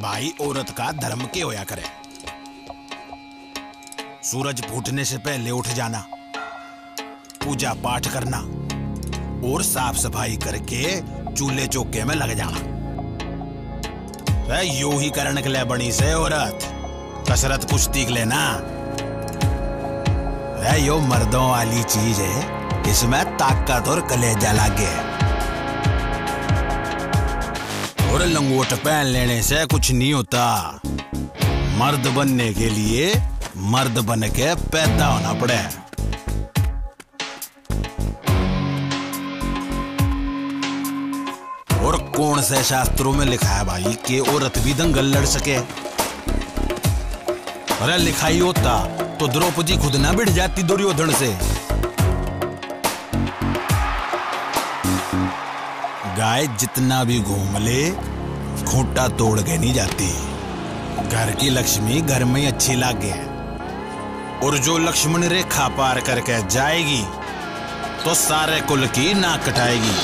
भाई औरत का धर्म के होया करे, सूरज फूटने से पहले उठ जाना, पूजा पाठ करना और साफ सफाई करके चूल्हे चौके में लग जाना। यू ही करने के लिए बनी से औरत, कसरत कुछ तीख लेना। यो मर्दों वाली चीज है, इसमें ताकत और कलेजा लागे और लंगोट पहन लेने से कुछ नहीं होता। मर्द बनने के लिए मर्द बन के पैदा होना पड़े। और कौन से शास्त्रों में लिखा है भाई कि औरत भी दंगल लड़ सके? अरे लिखा ही होता तो द्रौपदी खुद ना भिड़ जाती दुर्योधन से। गाय जितना भी घूम ले खूंटा तोड़ के नहीं जाती। घर की लक्ष्मी घर में ही अच्छी लागे और जो लक्ष्मण रेखा पार करके जाएगी तो सारे कुल की नाक कटाएगी।